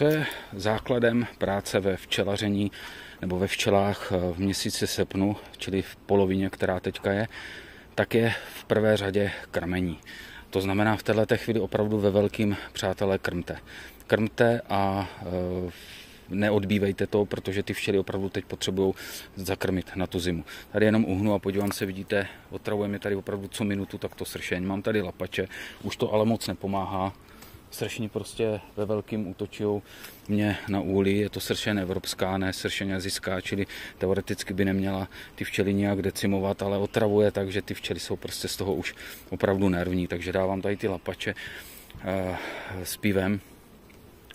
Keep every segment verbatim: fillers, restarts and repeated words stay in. Co je základem práce ve včelaření nebo ve včelách v měsíci srpnu, čili v polovině, která teďka je, tak je v prvé řadě krmení. To znamená, v této chvíli opravdu ve velkým, přátelé, krmte. Krmte a neodbývejte to, protože ty včely opravdu teď potřebují zakrmit na tu zimu. Tady jenom uhnu a podívám se, vidíte, otravujeme tady opravdu co minutu takto sršeň. Mám tady lapače, už to ale moc nepomáhá. Sršni prostě ve velkým útočí mě na úlí, je to sršen evropská, ne sršen asijská, čili teoreticky by neměla ty včely nějak decimovat, ale otravuje tak, že ty včely jsou prostě z toho už opravdu nervní, takže dávám tady ty lapače eh, s pivem,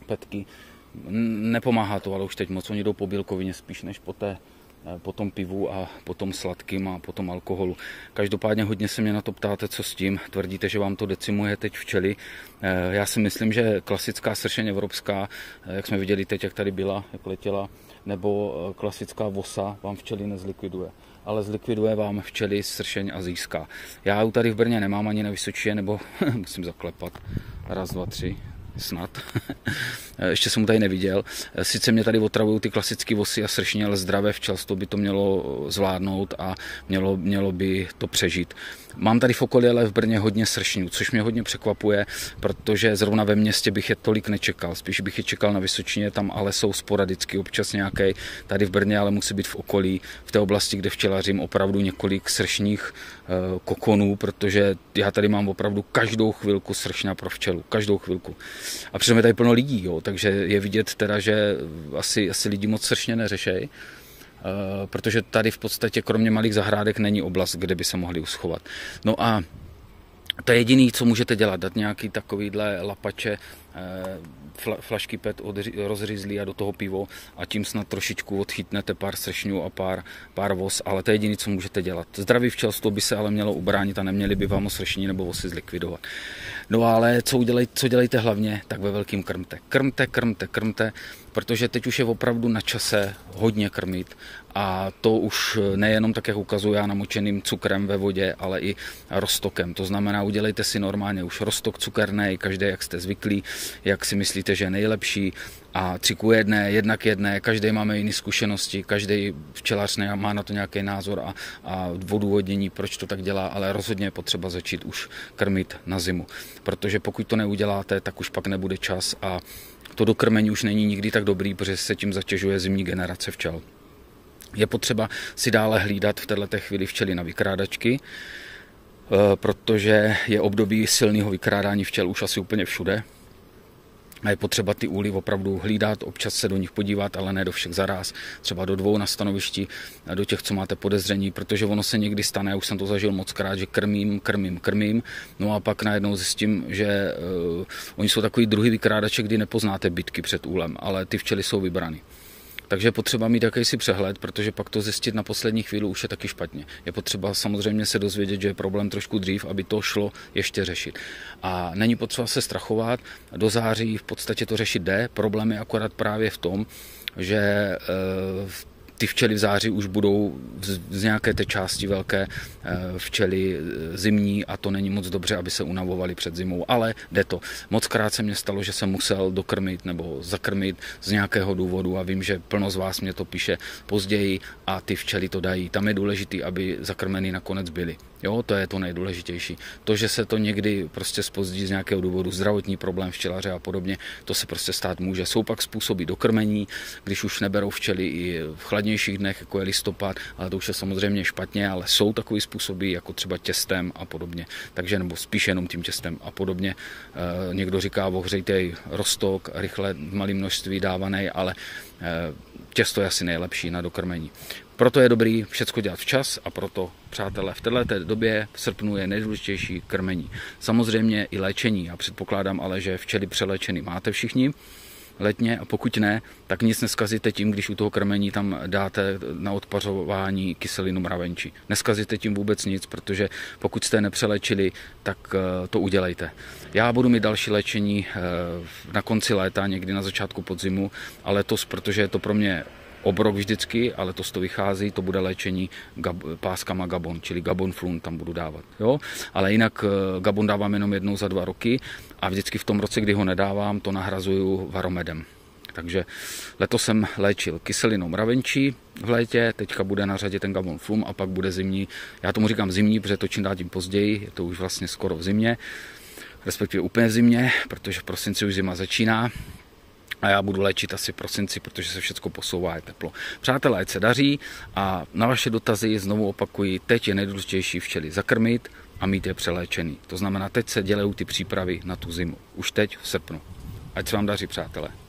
petky, nepomáhá to, ale už teď moc, oni jdou po bílkovině spíš než po té potom pivu a potom sladkým a potom alkoholu. Každopádně hodně se mě na to ptáte, co s tím. Tvrdíte, že vám to decimuje teď včely. Já si myslím, že klasická sršeň evropská, jak jsme viděli teď, jak tady byla, jak letěla, nebo klasická vosa vám včely nezlikviduje. Ale zlikviduje vám včely sršeň asijská. Já ji tady v Brně nemám ani na Vysočí, nebo musím zaklepat. Raz, dva, tři. Snad. Ještě jsem mu tady neviděl. Sice mě tady otravují ty klasické vosy a sršně, ale zdravé včelstvo by to mělo zvládnout a mělo, mělo by to přežít. Mám tady v okolí, ale v Brně hodně sršňů, což mě hodně překvapuje, protože zrovna ve městě bych je tolik nečekal. Spíš bych je čekal na Vysočině, tam ale jsou sporadicky občas nějaké. Tady v Brně ale musí být v okolí, v té oblasti, kde včelařím, opravdu několik sršních kokonů, protože já tady mám opravdu každou chvilku sršňa pro včelu, každou chvilku. A přitom je tady plno lidí, jo, takže je vidět teda, že asi, asi lidi moc sršně neřešejí, protože tady v podstatě kromě malých zahrádek není oblast, kde by se mohli uschovat. No a to je jediné, co můžete dělat, dát nějaký takovýhle lapače, fla, flašky pet rozřízlí a do toho pivo a tím snad trošičku odchytnete pár sršňů a pár, pár vos, ale to je jediné, co můžete dělat. Zdraví včelstvo by se ale mělo ubránit a neměli by vám sršní nebo vosy zlikvidovat. No ale co, udělej, co dělejte hlavně, tak ve velkým krmte. Krmte, krmte, krmte, protože teď už je opravdu na čase hodně krmit. A to už nejenom tak, jak ukazuju já, namočeným cukrem ve vodě, ale i roztokem. To znamená, udělejte si normálně už roztok cukerný, každý jak jste zvyklí, jak si myslíte, že je nejlepší. A tři ku jedné, jedna k jedné, každý máme jiné zkušenosti, každý včelař má na to nějaký názor a, a odůvodnění, proč to tak dělá, ale rozhodně je potřeba začít už krmit na zimu. Protože pokud to neuděláte, tak už pak nebude čas a to dokrmení už není nikdy tak dobrý, protože se tím zatěžuje zimní generace včel. Je potřeba si dále hlídat v této chvíli včely na vykrádačky, protože je období silného vykrádání včel už asi úplně všude. A je potřeba ty úly opravdu hlídat, občas se do nich podívat, ale ne do všech zaráz, třeba do dvou na stanovišti, do těch, co máte podezření, protože ono se někdy stane, já už jsem to zažil moc krát, že krmím, krmím, krmím, no a pak najednou zjistím, že uh, oni jsou takový druhý vykrádače, kdy nepoznáte bitky před úlem, ale ty včely jsou vybrany. Takže je potřeba mít jakýsi přehled, protože pak to zjistit na poslední chvíli už je taky špatně. Je potřeba samozřejmě se dozvědět, že je problém trošku dřív, aby to šlo ještě řešit. A není potřeba se strachovat, do září v podstatě to řešit jde. Problém je akorát právě v tom, že e, ty včely v září už budou z nějaké té části velké včely zimní a to není moc dobře, aby se unavovaly před zimou, ale jde to. Mockrát se mně stalo, že jsem musel dokrmit nebo zakrmit z nějakého důvodu a vím, že plno z vás mě to píše později a ty včely to dají. Tam je důležité, aby zakrmeny nakonec byly. Jo, to je to nejdůležitější. To, že se to někdy prostě zpozdí z nějakého důvodu, zdravotní problém včelaře a podobně, to se prostě stát může. Jsou pak způsoby dokrmení, když už neberou včely i v chladnějších dnech, jako je listopad, ale to už je samozřejmě špatně, ale jsou takové způsoby, jako třeba těstem a podobně. Takže nebo spíš jenom tím těstem a podobně. E, někdo říká, ohřejtej roztok, rychle v malém množství dávaný, ale e, těsto je asi nejlepší na dokrmení. Proto je dobrý všechno dělat včas a proto, přátelé, v této době v srpnu je nejdůležitější krmení. Samozřejmě i léčení. Já předpokládám ale, že včely přeléčeny máte všichni letně a pokud ne, tak nic neskazíte tím, když u toho krmení tam dáte na odpařování kyselinu mravenčí. Neskazíte tím vůbec nic, protože pokud jste nepřelečili, tak to udělejte. Já budu mít další léčení na konci léta, někdy na začátku podzimu, ale to, protože je to pro mě obrok vždycky, ale to z toho vychází, to bude léčení gab, páskama Gabon, čili Gabon Flun tam budu dávat. Jo? Ale jinak Gabon dávám jenom jednou za dva roky a vždycky v tom roce, kdy ho nedávám, to nahrazuju varomedem. Takže letos jsem léčil kyselinou mravenčí v létě, teďka bude na řadě ten Gamon Flum a pak bude zimní. Já tomu říkám zimní, protože to čím dál tím později, je to už vlastně skoro v zimě, respektive úplně v zimě, protože v prosinci už zima začíná. A já budu léčit asi v prosinci, protože se všechno posouvá, je teplo. Přátelé, ať se daří a na vaše dotazy znovu opakuji, teď je nejdůležitější včely zakrmit a mít je přeléčený. To znamená, teď se dělají ty přípravy na tu zimu. Už teď v srpnu. Ať se vám daří, přátelé.